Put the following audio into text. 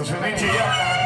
Because we need you.